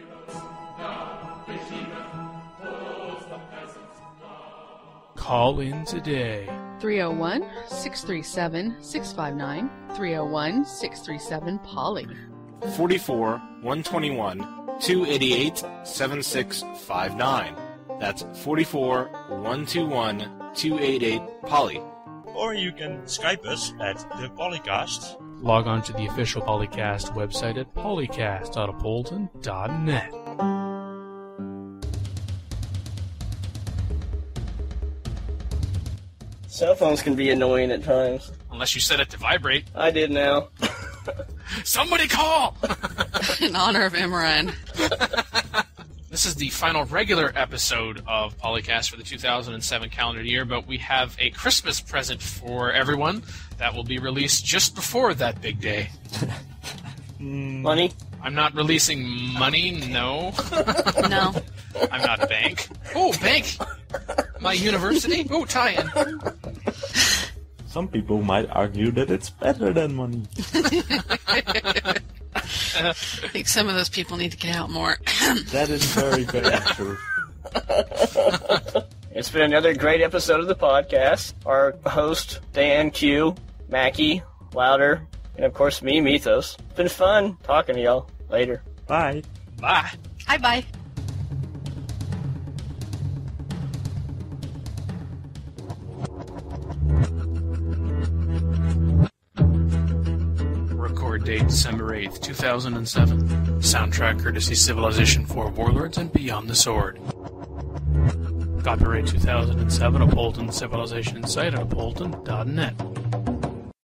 Call in today. 301-637-659. 301-637-POLY. 44-121-288-7659. That's 44-121-288-POLY. Or you can Skype us at the Polycast. Log on to the official Polycast website at polycast.apolyton.net. Cell phones can be annoying at times. Unless you set it to vibrate. I did now. Somebody call! In honor of Imran. This is the final regular episode of Polycast for the 2007 calendar year, but we have a Christmas present for everyone that will be released just before that big day. Money? I'm not releasing money, no. No. I'm not a bank. Oh, bank! My university? Oh, tie-in. Some people might argue that it's better than money. I think some of those people need to get out more. That is very, very true. It's been another great episode of the podcast. Our host, Dan Q, Mackie, Wouter, and of course me, Methos. It's been fun talking to y'all. Later. Bye. Bye. Bye-bye. Date December 8th, 2007. Soundtrack courtesy Civilization 4 Warlords and Beyond the Sword. Copyright 2007 Poulton Civilization site at apolyton.net.